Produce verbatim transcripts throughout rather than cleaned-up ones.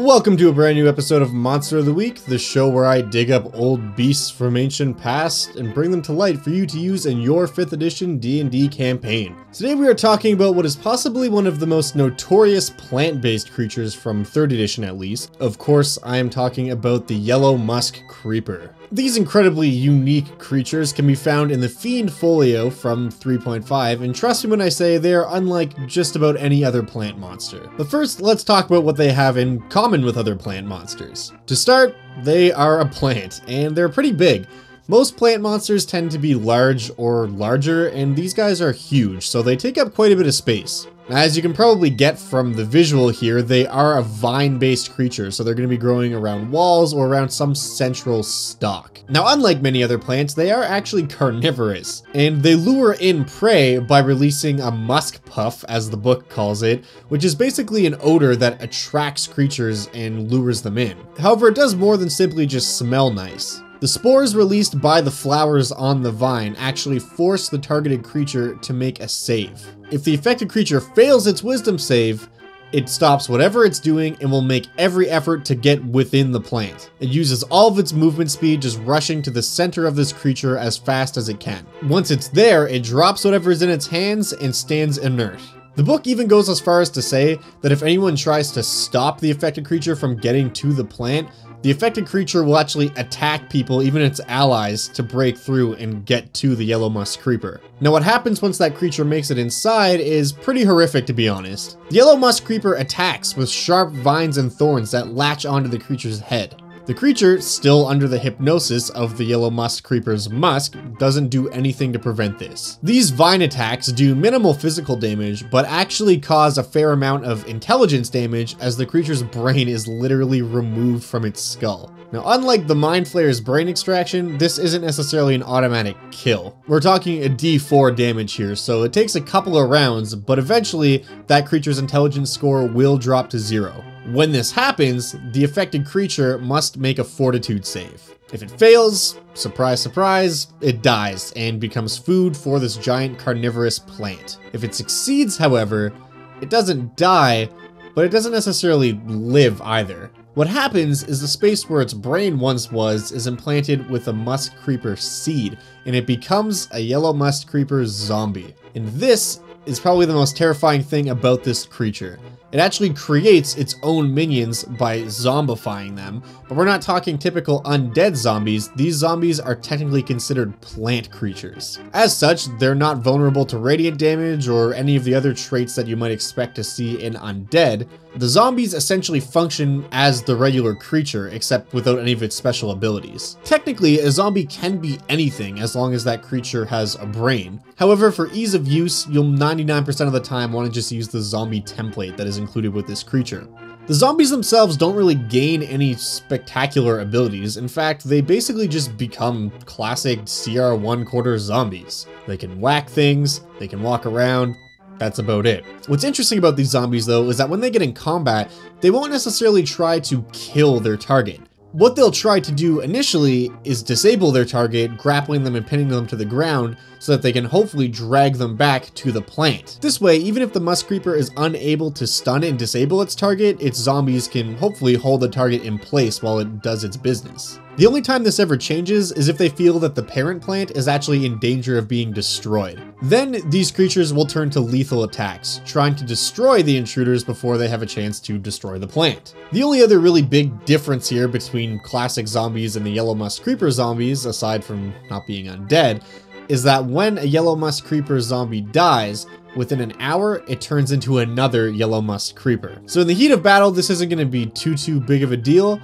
Welcome to a brand new episode of Monster of the Week, the show where I dig up old beasts from ancient past and bring them to light for you to use in your fifth edition D and D campaign. Today we are talking about what is possibly one of the most notorious plant-based creatures from third edition at least. Of course, I am talking about the Yellow Musk Creeper. These incredibly unique creatures can be found in the Fiend Folio from three point five, and trust me when I say they are unlike just about any other plant monster. But first, let's talk about what they have in common with other plant monsters. To start, they are a plant, and they're pretty big. Most plant monsters tend to be large or larger, and these guys are huge, so they take up quite a bit of space. As you can probably get from the visual here, they are a vine-based creature, so they're going to be growing around walls or around some central stalk. Now, unlike many other plants, they are actually carnivorous, and they lure in prey by releasing a musk puff, as the book calls it, which is basically an odor that attracts creatures and lures them in. However, it does more than simply just smell nice. The spores released by the flowers on the vine actually force the targeted creature to make a save. If the affected creature fails its wisdom save, it stops whatever it's doing and will make every effort to get within the plant. It uses all of its movement speed just rushing to the center of this creature as fast as it can. Once it's there, it drops whatever is in its hands and stands inert. The book even goes as far as to say that if anyone tries to stop the affected creature from getting to the plant, the affected creature will actually attack people, even its allies, to break through and get to the Yellow Musk Creeper. Now what happens once that creature makes it inside is pretty horrific, to be honest. The Yellow Musk Creeper attacks with sharp vines and thorns that latch onto the creature's head. The creature, still under the hypnosis of the Yellow Musk Creeper's musk, doesn't do anything to prevent this. These vine attacks do minimal physical damage, but actually cause a fair amount of intelligence damage as the creature's brain is literally removed from its skull. Now, unlike the Mind Flayer's brain extraction, this isn't necessarily an automatic kill. We're talking a D four damage here, so it takes a couple of rounds, but eventually that creature's intelligence score will drop to zero. When this happens, the affected creature must make a fortitude save. If it fails, surprise, surprise, it dies and becomes food for this giant carnivorous plant. If it succeeds, however, it doesn't die, but it doesn't necessarily live either. What happens is the space where its brain once was is implanted with a musk creeper seed, and it becomes a Yellow Musk Creeper zombie. And this is probably the most terrifying thing about this creature. It actually creates its own minions by zombifying them, but we're not talking typical undead zombies. These zombies are technically considered plant creatures. As such, they're not vulnerable to radiant damage or any of the other traits that you might expect to see in undead. The zombies essentially function as the regular creature, except without any of its special abilities. Technically, a zombie can be anything as long as that creature has a brain. However, for ease of use, you'll ninety-nine percent of the time want to just use the zombie template that is included with this creature. The zombies themselves don't really gain any spectacular abilities. In fact, they basically just become classic C R one quarter zombies. They can whack things, they can walk around, that's about it. What's interesting about these zombies though is that when they get in combat, they won't necessarily try to kill their target. What they'll try to do initially is disable their target, grappling them and pinning them to the ground so that they can hopefully drag them back to the plant. This way, even if the Musk Creeper is unable to stun and disable its target, its zombies can hopefully hold the target in place while it does its business. The only time this ever changes is if they feel that the parent plant is actually in danger of being destroyed. Then these creatures will turn to lethal attacks, trying to destroy the intruders before they have a chance to destroy the plant. The only other really big difference here between classic zombies and the Yellow Musk Creeper zombies, aside from not being undead, is that when a Yellow Musk Creeper zombie dies, within an hour, it turns into another Yellow Musk Creeper. So in the heat of battle, this isn't going to be too, too big of a deal.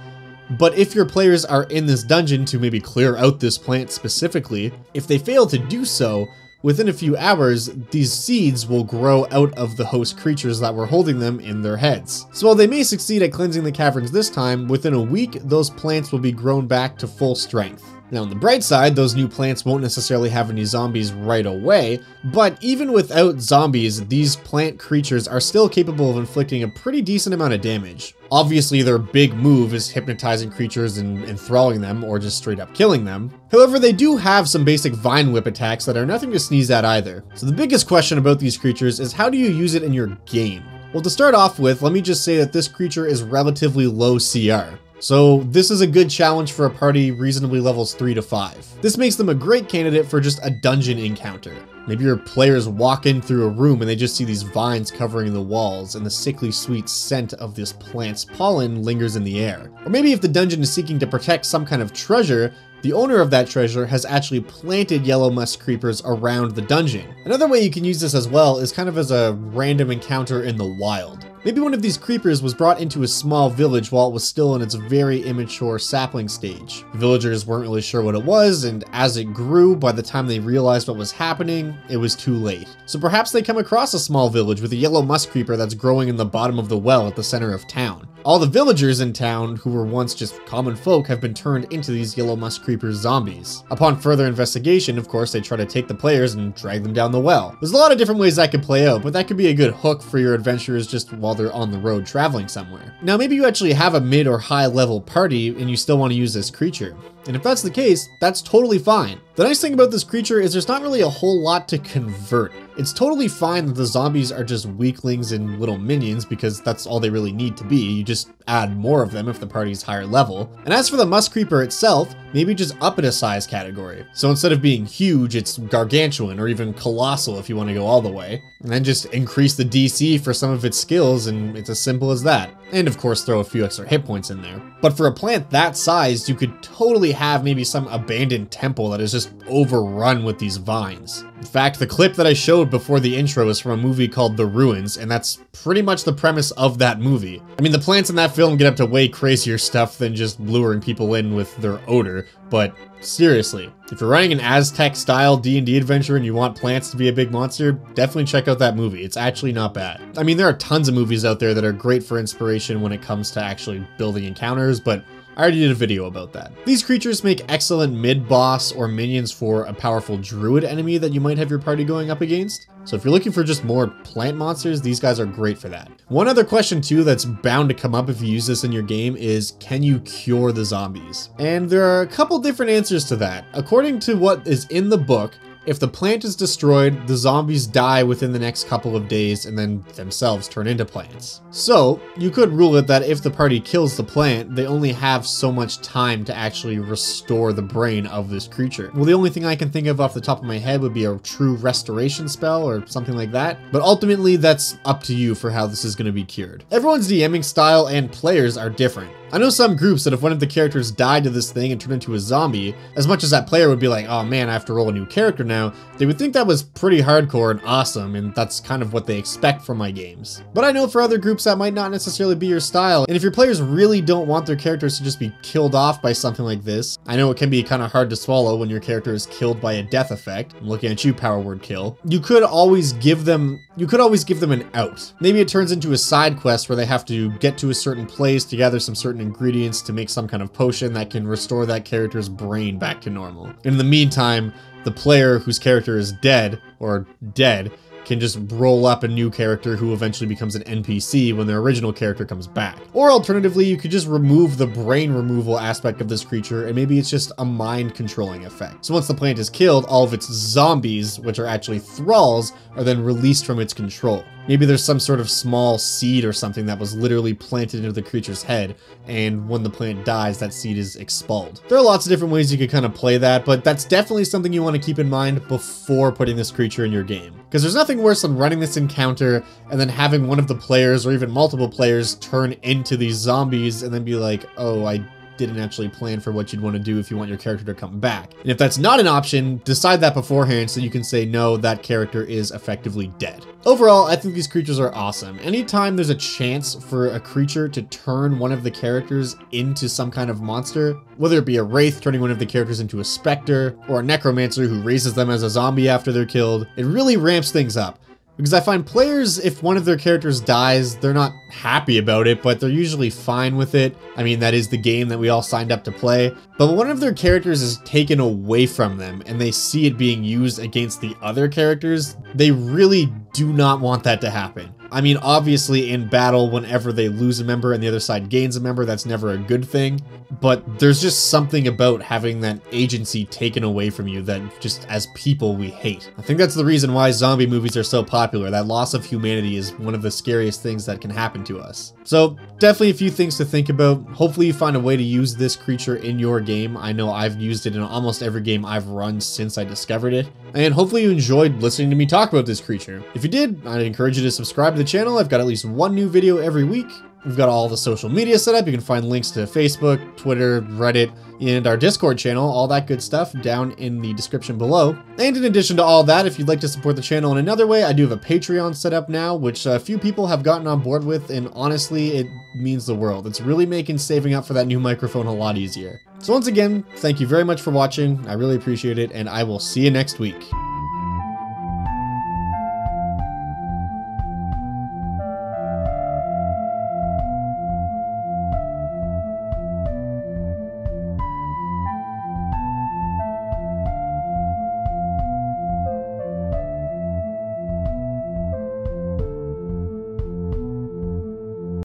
But if your players are in this dungeon to maybe clear out this plant specifically, if they fail to do so, within a few hours, these seeds will grow out of the host creatures that were holding them in their heads. So while they may succeed at cleansing the caverns this time, within a week, those plants will be grown back to full strength. Now on the bright side, those new plants won't necessarily have any zombies right away, but even without zombies, these plant creatures are still capable of inflicting a pretty decent amount of damage. Obviously, their big move is hypnotizing creatures and enthralling them, or just straight up killing them. However, they do have some basic vine whip attacks that are nothing to sneeze at either. So the biggest question about these creatures is, how do you use it in your game? Well, to start off with, let me just say that this creature is relatively low C R. So this is a good challenge for a party reasonably levels three to five. This makes them a great candidate for just a dungeon encounter. Maybe your players walk in through a room and they just see these vines covering the walls, and the sickly sweet scent of this plant's pollen lingers in the air. Or maybe if the dungeon is seeking to protect some kind of treasure, the owner of that treasure has actually planted yellow musk creepers around the dungeon. Another way you can use this as well is kind of as a random encounter in the wild. Maybe one of these creepers was brought into a small village while it was still in its very immature sapling stage. The villagers weren't really sure what it was, and as it grew, by the time they realized what was happening, it was too late. So perhaps they come across a small village with a yellow musk creeper that's growing in the bottom of the well at the center of town. All the villagers in town, who were once just common folk, have been turned into these yellow musk creeper zombies. Upon further investigation, of course, they try to take the players and drag them down the well. There's a lot of different ways that could play out, but that could be a good hook for your adventurers just while they're on the road traveling somewhere. Now, maybe you actually have a mid or high level party and you still want to use this creature. And if that's the case, that's totally fine. The nice thing about this creature is there's not really a whole lot to convert. It's totally fine that the zombies are just weaklings and little minions, because that's all they really need to be. You just add more of them if the party's higher level. And as for the musk creeper itself, maybe just up in a size category. So instead of being huge, it's gargantuan or even colossal if you want to go all the way. And then just increase the D C for some of its skills, and it's as simple as that. And of course, throw a few extra hit points in there. But for a plant that size, you could totally have maybe some abandoned temple that is just overrun with these vines. In fact, the clip that I showed before the intro is from a movie called The Ruins, and that's pretty much the premise of that movie. I mean, the plants in that film get up to way crazier stuff than just luring people in with their odor, but seriously, if you're running an Aztec-style D and D adventure and you want plants to be a big monster, definitely check out that movie. It's actually not bad. I mean, there are tons of movies out there that are great for inspiration when it comes to actually building encounters, but I already did a video about that. These creatures make excellent mid-boss or minions for a powerful druid enemy that you might have your party going up against. So if you're looking for just more plant monsters, these guys are great for that. One other question too that's bound to come up if you use this in your game is, can you cure the zombies? And there are a couple different answers to that. According to what is in the book, if the plant is destroyed, the zombies die within the next couple of days and then themselves turn into plants. So you could rule it that if the party kills the plant, they only have so much time to actually restore the brain of this creature. Well, the only thing I can think of off the top of my head would be a true restoration spell or something like that. But ultimately, that's up to you for how this is going to be cured. Everyone's DMing style and players are different. I know some groups that if one of the characters died to this thing and turned into a zombie, as much as that player would be like, oh man, I have to roll a new character now, they would think that was pretty hardcore and awesome, and that's kind of what they expect from my games. But I know for other groups that might not necessarily be your style, and if your players really don't want their characters to just be killed off by something like this, I know it can be kind of hard to swallow when your character is killed by a death effect. I'm looking at you, Power Word Kill. You could always give them, you could always give them an out. Maybe it turns into a side quest where they have to get to a certain place to gather some certain ingredients to make some kind of potion that can restore that character's brain back to normal. In the meantime, the player whose character is dead or dead can just roll up a new character who eventually becomes an N P C when their original character comes back. Or alternatively, you could just remove the brain removal aspect of this creature, and maybe it's just a mind controlling effect. So once the plant is killed, all of its zombies, which are actually thralls, are then released from its control. Maybe there's some sort of small seed or something that was literally planted into the creature's head, and when the plant dies, that seed is expelled. There are lots of different ways you could kind of play that, but that's definitely something you want to keep in mind before putting this creature in your game. Because there's nothing worse than running this encounter and then having one of the players or even multiple players turn into these zombies and then be like, oh, I didn't actually plan for what you'd want to do if you want your character to come back. And if that's not an option, decide that beforehand so you can say, no, that character is effectively dead. Overall, I think these creatures are awesome. Anytime there's a chance for a creature to turn one of the characters into some kind of monster, whether it be a wraith turning one of the characters into a specter, or a necromancer who raises them as a zombie after they're killed, it really ramps things up. Because I find players, if one of their characters dies, they're not happy about it, but they're usually fine with it. I mean, that is the game that we all signed up to play. But one of their characters is taken away from them, and they see it being used against the other characters, they really do not want that to happen. I mean, obviously in battle, whenever they lose a member and the other side gains a member, that's never a good thing. But there's just something about having that agency taken away from you that just as people we hate. I think that's the reason why zombie movies are so popular. That loss of humanity is one of the scariest things that can happen to us. So definitely a few things to think about. Hopefully you find a way to use this creature in your game. I know I've used it in almost every game I've run since I discovered it. And hopefully you enjoyed listening to me talk about this creature. If you did, I'd encourage you to subscribe to the channel. I've got at least one new video every week. We've got all the social media set up. You can find links to Facebook, Twitter, Reddit, and our Discord channel, all that good stuff down in the description below. And in addition to all that, if you'd like to support the channel in another way, I do have a Patreon set up now, which a few people have gotten on board with, and honestly, it means the world. It's really making saving up for that new microphone a lot easier. So once again, thank you very much for watching. I really appreciate it, and I will see you next week.